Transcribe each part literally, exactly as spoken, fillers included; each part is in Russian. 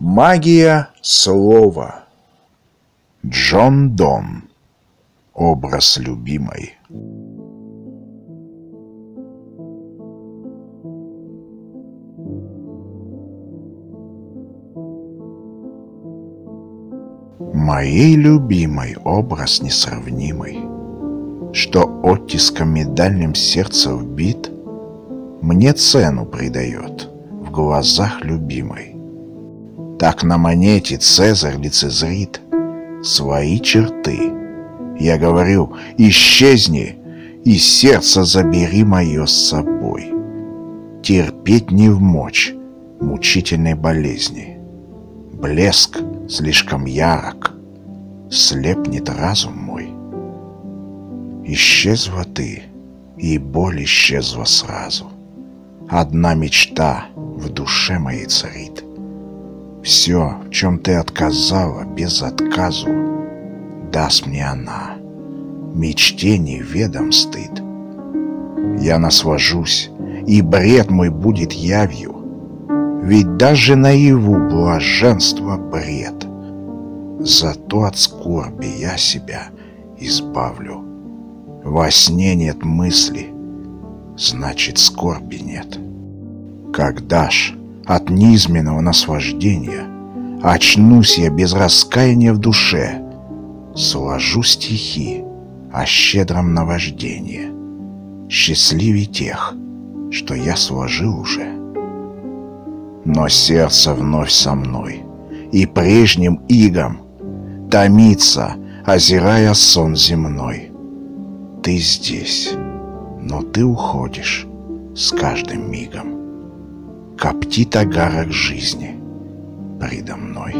Магия слова. Джон Донн. Образ любимой. Моей любимой образ несравнимый, что оттиском медальным сердца вбит, мне цену придает в глазах любимой. Так на монете Цезарь лицезрит свои черты. Я говорю: исчезни, и сердце забери мое с собой. Терпеть не вмочь мучительной болезни. Блеск слишком ярок, слепнет разум мой. Исчезла ты, и боль исчезла сразу. Одна мечта в душе моей царит. Все, в чем ты отказала без отказу, даст мне она, мечте неведом стыд. Я наслажусь, и бред мой будет явью, ведь даже наяву блаженство бред. Зато от скорби я себя избавлю. Во сне нет мысли, значит, скорби нет. Когда ж от низменного наслаждения очнусь я без раскаяния в душе, сложу стихи о щедром наваждении, счастливей тех, что я сложил уже. Но сердце вновь со мной и прежним игом томится, озирая сон земной. Ты здесь, но ты уходишь с каждым мигом. Коптит огарок жизни предо мной.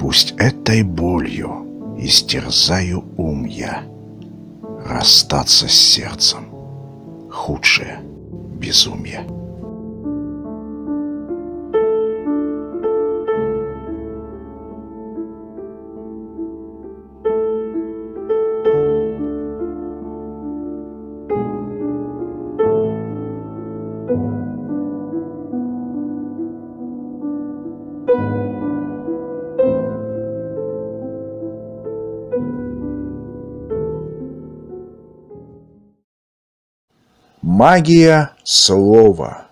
Пусть этой болью истерзаю ум я. Расстаться с сердцем — худшее безумие. Магия слова.